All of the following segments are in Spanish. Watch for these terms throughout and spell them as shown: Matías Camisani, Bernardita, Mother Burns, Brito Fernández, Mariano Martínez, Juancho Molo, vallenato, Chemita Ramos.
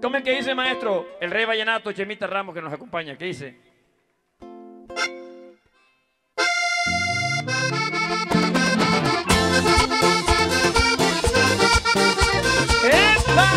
¿Cómo es que dice, maestro? El rey vallenato Chemita Ramos, que nos acompaña. ¿Qué dice? ¡Epa!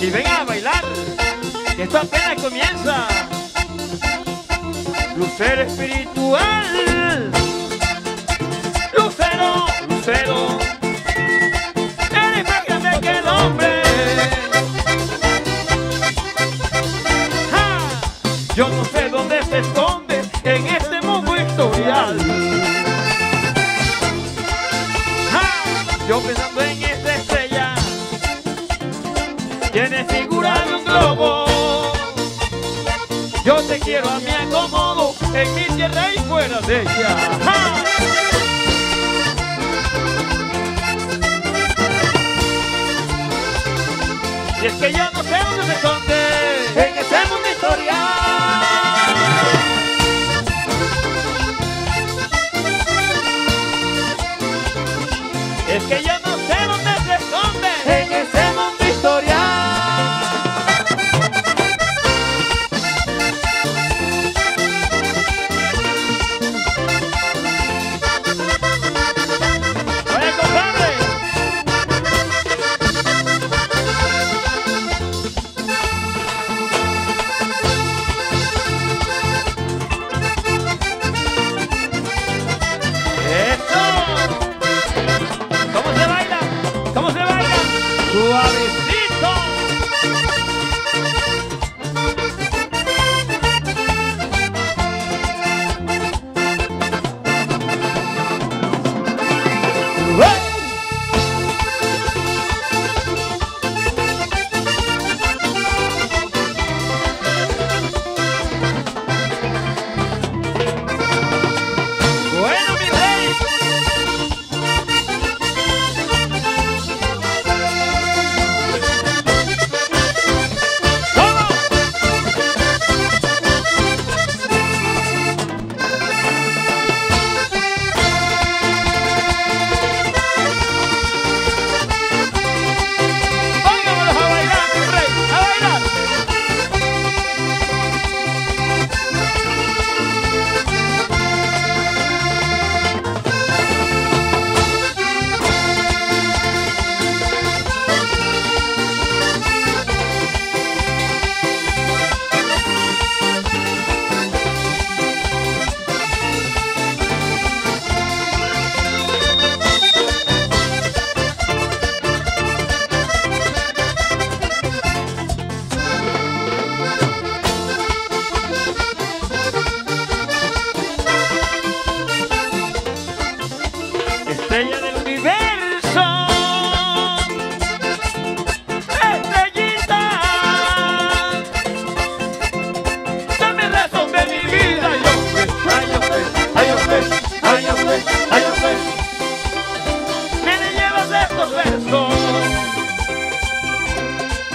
Y vengan a bailar, que esto apenas comienza. Lucero espiritual, lucero, lucero, eres más grande que el hombre. ¡Ja! Yo no sé dónde se esconde en este mundo historial. ¡Ja! Yo pensando en esta estrella, tienes figura de un globo. Yo te quiero, a mí acomodo en mi tierra y fuera de ella. ¡Ja! Y es que yo no sé dónde se esconde en este mundo historial. Es que yo no sé dónde se esconde en este mundo historial.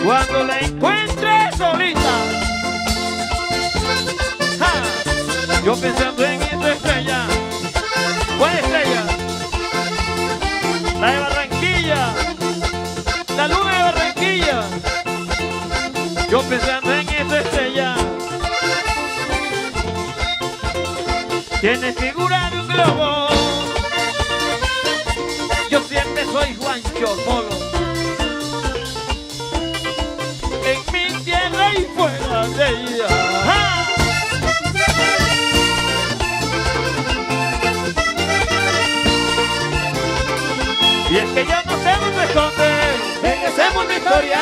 Cuando la encuentre solita, ¡ja! Yo pensando en esta estrella. ¿Cuál estrella? La de Barranquilla, la luna de Barranquilla. Yo pensando en esta estrella, tiene figura de un globo. Yo siempre soy Juancho Molo, fuera de ella. ¡Ja! Y es que yo no sé dónde esconder en ese mundo historial.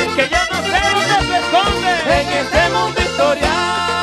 Es que yo no sé dónde esconder en ese mundo historial.